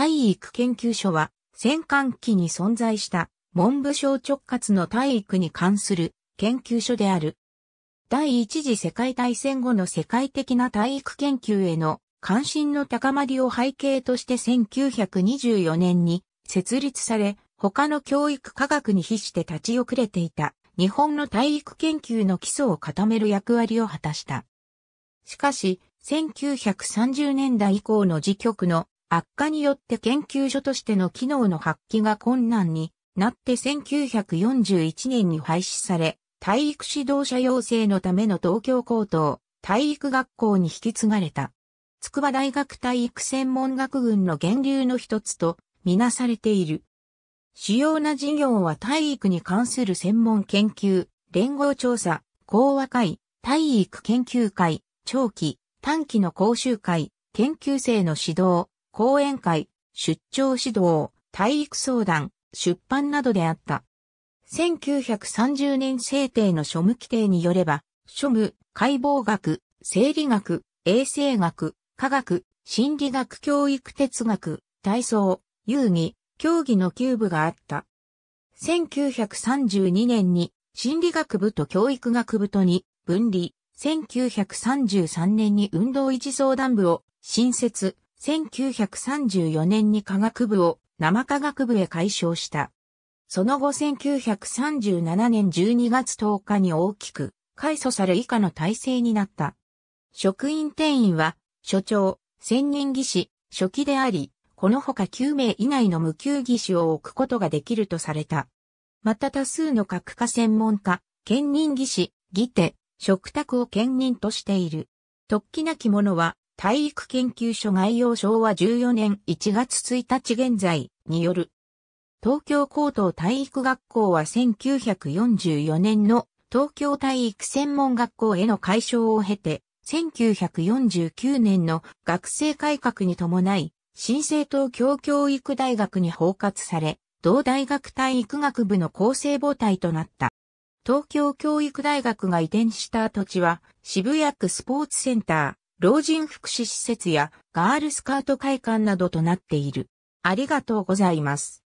体育研究所は、戦間期に存在した文部省直轄の体育に関する研究所である。第一次世界大戦後の世界的な体育研究への関心の高まりを背景として1924年に設立され、他の教育科学に比して立ち遅れていた日本の体育研究の基礎を固める役割を果たした。しかし、1930年代以降の時局の悪化によって研究所としての機能の発揮が困難になって1941年に廃止され、体育指導者養成のための東京高等体育学校に引き継がれた。筑波大学体育専門学群の源流の一つとみなされている。主要な事業は体育に関する専門研究、連合調査、講話会、体育研究会、長期、短期の講習会、研究生の指導、講演会、出張指導、体育相談、出版などであった。1930年制定の庶務規定によれば、庶務、解剖学、生理学、衛生学、科学、心理学教育哲学、体操、遊戯、競技の9部があった。1932年に心理学部と教育学部とに分離、1933年に運動維持相談部を新設、1934年に科学部を生科学部へ改称した。その後1937年12月10日に大きく改組され以下の体制になった。職員定員は所長、専任技師、書記であり、このほか9名以内の無給技師を置くことができるとされた。また多数の各科専門家、兼任技師、技手、嘱託を兼任としている。特記なき者は体育研究所概要昭和14年1月1日現在による。東京高等体育学校は1944年の東京体育専門学校への改称を経て、1949年の学制改革に伴い、新生東京教育大学に包括され、同大学体育学部の構成母体となった。東京教育大学が移転した土地は、渋谷区スポーツセンター、老人福祉施設やガールスカウト会館などとなっている。ありがとうございます。